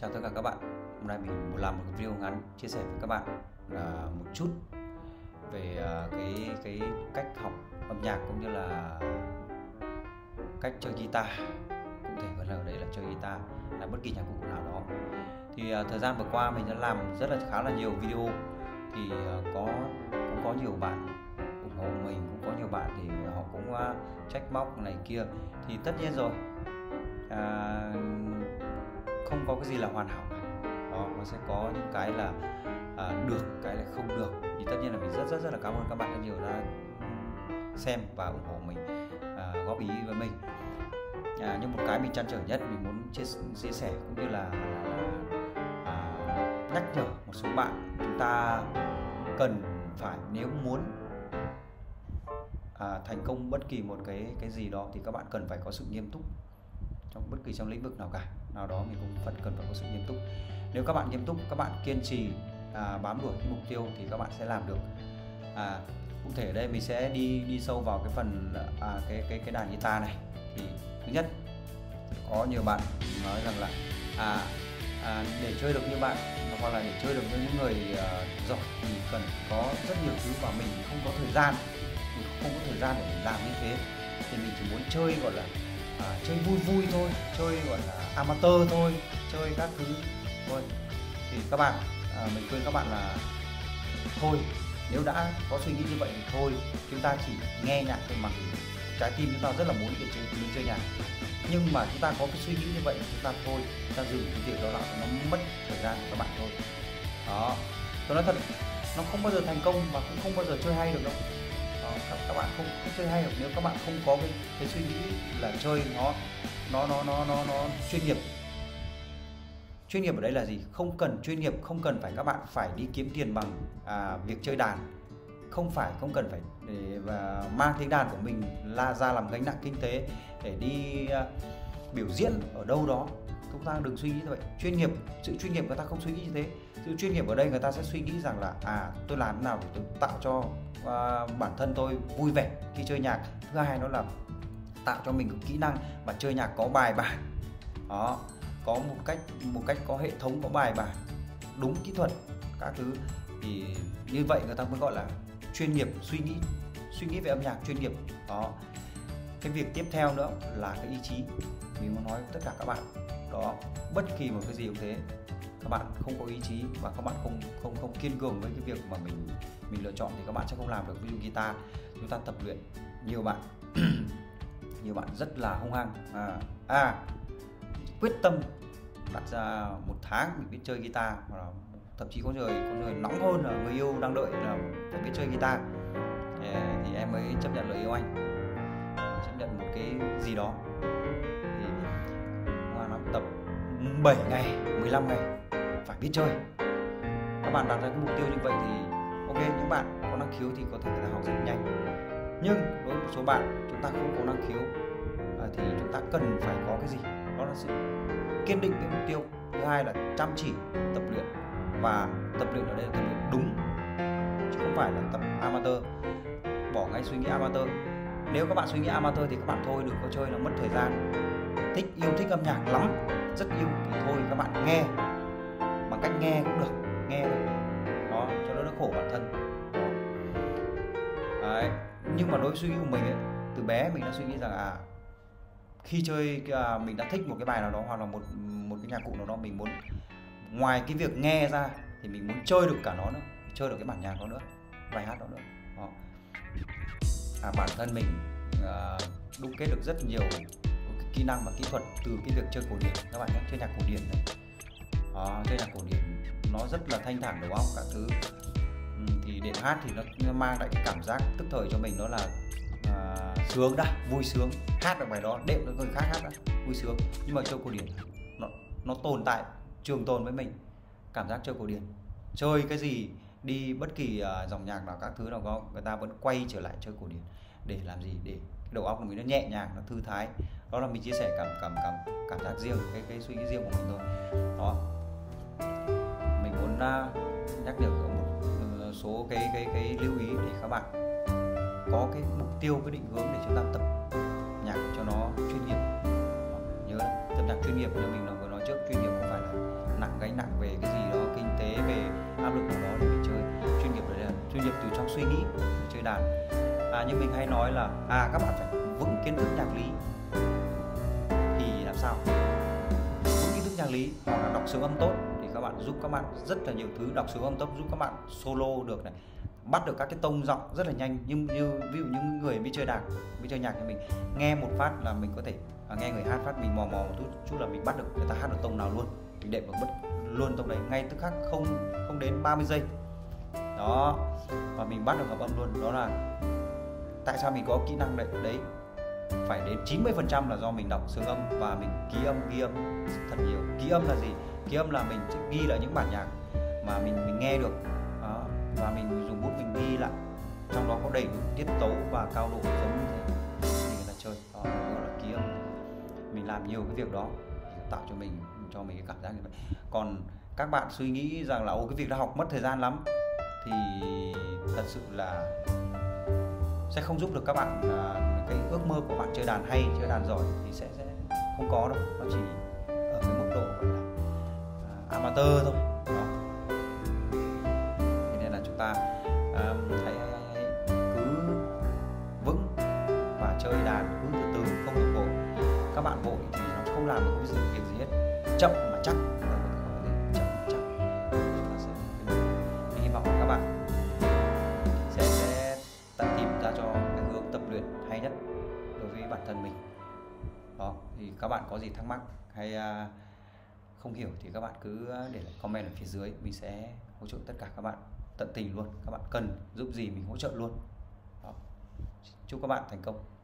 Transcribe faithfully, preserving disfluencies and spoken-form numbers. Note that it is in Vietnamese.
Chào tất cả các bạn. Hôm nay mình làm một video ngắn chia sẻ với các bạn là một chút về cái cái cách học âm nhạc cũng như là cách chơi guitar. Cụ thể gọi là đấy là chơi guitar là bất kỳ nhạc cụ nào đó. Thì thời gian vừa qua mình đã làm rất là khá là nhiều video, thì có cũng có nhiều bạn ủng hộ mình, cũng có nhiều bạn thì họ cũng trách móc này kia. Thì tất nhiên rồi. À, không có cái gì là hoàn hảo cả. Đó, nó sẽ có những cái là à, được, cái là không được. Thì tất nhiên là mình rất rất rất là cảm ơn các bạn rất nhiều đã xem và ủng hộ mình, à, góp ý với mình. À, nhưng một cái mình trăn trở nhất, mình muốn chia, chia sẻ cũng như là, là à, nhắc nhở một số bạn, chúng ta cần phải, nếu muốn à, thành công bất kỳ một cái cái gì đó thì các bạn cần phải có sự nghiêm túc trong bất kỳ trong lĩnh vực nào cả nào đó. Mình cũng phần cần phải có sự nghiêm túc. Nếu các bạn nghiêm túc, các bạn kiên trì à, bám đuổi cái mục tiêu thì các bạn sẽ làm được. À, cụ thể ở đây mình sẽ đi đi sâu vào cái phần à, cái cái cái đàn guitar này. Thì thứ nhất, có nhiều bạn nói rằng là à, à, để chơi được như bạn hoặc là để chơi được với những người à, giỏi thì cần có rất nhiều thứ và mình không có thời gian, mình không có thời gian để mình làm như thế. Thì mình chỉ muốn chơi gọi là À, chơi vui vui thôi, chơi gọi là amateur thôi, chơi các thứ thôi. Thì các bạn, à, mình khuyên các bạn là thôi, nếu đã có suy nghĩ như vậy thì thôi, chúng ta chỉ nghe nhạc thôi, mà trái tim chúng ta rất là muốn để chơi, muốn chơi nhạc. Nhưng mà chúng ta có cái suy nghĩ như vậy thì chúng ta thôi, chúng ta dừng cái việc đó lại, nó mất thời gian của các bạn thôi. Đó, tôi nói thật, nó không bao giờ thành công và cũng không bao giờ chơi hay được đâu. Các, các bạn không, không chơi hay được nếu các bạn không có cái, cái suy nghĩ là chơi nó nó nó nó nó nó chuyên nghiệp. Chuyên nghiệp ở đây là gì? Không cần chuyên nghiệp, không cần phải các bạn phải đi kiếm tiền bằng à, việc chơi đàn, không phải không cần phải để và mang tiếng đàn của mình la ra làm gánh nặng kinh tế để đi à, biểu diễn ở đâu đó. Chúng ta đừng suy nghĩ như vậy. Chuyên nghiệp, sự chuyên nghiệp người ta không suy nghĩ như thế. Sự chuyên nghiệp ở đây người ta sẽ suy nghĩ rằng là à, tôi làm thế nào để tôi tạo cho à, bản thân tôi vui vẻ khi chơi nhạc. Thứ hai nó là tạo cho mình kỹ năng và chơi nhạc có bài bản. Đó, có một cách một cách có hệ thống, có bài bản, đúng kỹ thuật các thứ. Thì như vậy người ta mới gọi là chuyên nghiệp, suy nghĩ suy nghĩ về âm nhạc chuyên nghiệp. Đó. Cái việc tiếp theo nữa là cái ý chí. Mình muốn nói với tất cả các bạn đó, bất kỳ một cái gì cũng thế, các bạn không có ý chí và các bạn không không không kiên cường với cái việc mà mình mình lựa chọn thì các bạn sẽ không làm được. Ví dụ guitar, chúng ta tập luyện, nhiều bạn nhiều bạn rất là hung hăng, à, à quyết tâm đặt ra một tháng mình biết chơi guitar, thậm chí có người có người nóng hơn là người yêu đang đợi là phải biết chơi guitar thì em mới chấp nhận lời yêu anh, chấp nhận một cái gì đó. Tập bảy ngày, mười lăm ngày phải biết chơi. Các bạn đặt ra cái mục tiêu như vậy thì ok, những bạn có năng khiếu thì có thể là học rất nhanh. Nhưng đối với một số bạn, chúng ta không có năng khiếu thì chúng ta cần phải có cái gì? Đó là sự kiên định về mục tiêu. Thứ hai là chăm chỉ tập luyện, và tập luyện ở đây là tập luyện đúng chứ không phải là tập amateur. Bỏ ngay suy nghĩ amateur. Nếu các bạn suy nghĩ amateur thì các bạn thôi, đừng có chơi, nó mất thời gian. Thích yêu thích âm nhạc lắm, rất yêu thì thôi các bạn nghe bằng cách nghe cũng được, nghe được. Đó, cho nó đỡ khổ bản thân. Đó. Đấy. Nhưng mà đối với suy nghĩ của mình ấy, từ bé mình đã suy nghĩ rằng à, khi chơi à, mình đã thích một cái bài nào đó hoặc là một một cái nhạc cụ nào đó, mình muốn ngoài cái việc nghe ra thì mình muốn chơi được cả nó nữa, chơi được cái bản nhạc đó nữa, bài hát đó nữa. Đó. À, bản thân mình à, đúc kết được rất nhiều kỹ năng và kỹ thuật từ cái việc chơi cổ điển. Các bạn nhé, chơi nhạc cổ điển này, đó, chơi nhạc cổ điển nó rất là thanh thản đầu óc cả thứ. Ừ, thì để hát thì nó mang lại cái cảm giác tức thời cho mình, đó là à, sướng đã, vui sướng, hát được bài đó, đệm được người khác hát đã, vui sướng. Nhưng mà chơi cổ điển nó, nó tồn tại, trường tồn với mình cảm giác chơi cổ điển. Chơi cái gì đi bất kỳ à, dòng nhạc nào các thứ nào có, người ta vẫn quay trở lại chơi cổ điển để làm gì? Để đầu óc của mình nó nhẹ nhàng, nó thư thái. Đó là mình chia sẻ cảm cảm cảm cảm giác riêng, cái cái suy nghĩ riêng của mình thôi. Đó, mình muốn uh, nhắc nhở một uh, số cái cái cái lưu ý để các bạn có cái mục tiêu, cái định hướng để chúng ta tập nhạc cho nó chuyên nghiệp. Đó, nhớ tập nhạc chuyên nghiệp như mình vừa nói trước, chuyên nghiệp không phải là suy nghĩ để chơi đàn. À, nhưng mình hay nói là à các bạn phải vững kiến thức nhạc lý. Thì làm sao vững kiến thức nhạc lý hoặc là đọc sướng âm tốt thì các bạn giúp các bạn rất là nhiều thứ. Đọc sướng âm tốt giúp các bạn solo được này, bắt được các cái tông giọng rất là nhanh. Nhưng như ví dụ những người đi chơi đàn, đi chơi nhạc thì mình nghe một phát là mình có thể à, nghe người hát phát mình mò mò một chút, chút là mình bắt được người ta hát được tông nào luôn, mình đệm vào bất luôn tông đấy ngay tức khắc, không không đến ba mươi giây đó, và mình bắt được hợp âm luôn. Đó là tại sao mình có kỹ năng đấy. Đấy phải đến chín mươi phần trăm là do mình đọc xương âm và mình ký âm ghi âm thật nhiều. Ký âm là gì? Ký âm là mình ghi lại những bản nhạc mà mình mình nghe được đó, và mình dùng bút mình ghi lại, trong đó có đầy đủ tiết tấu và cao độ giống như thế mình là chơi đó, gọi là ký âm. Mình làm nhiều cái việc đó tạo cho mình cho mình cái cảm giác như vậy. Còn các bạn suy nghĩ rằng là ô cái việc đã học mất thời gian lắm thì thật sự là sẽ không giúp được các bạn à, cái ước mơ của bạn chơi đàn hay, chơi đàn giỏi thì sẽ, sẽ không có đâu. Nó chỉ ở cái mức độ gọi là à, amateur thôi. Đó. Thế nên là chúng ta à, hãy, hãy, hãy cứ vững và chơi đàn cứ từ từ, không được vội. Các bạn vội thì nó không làm được cái gì, việc gì hết. Chậm mà chắc, chậm mà chắc, chúng ta sẽ hy vọng các bạn sẽ sẽ tìm ra cho cái hướng tập luyện hay nhất đối với bản thân mình. Đó, thì các bạn có gì thắc mắc hay không hiểu thì các bạn cứ để comment ở phía dưới, mình sẽ hỗ trợ tất cả các bạn tận tình luôn. Các bạn cần giúp gì mình hỗ trợ luôn. Đó. Chúc các bạn thành công.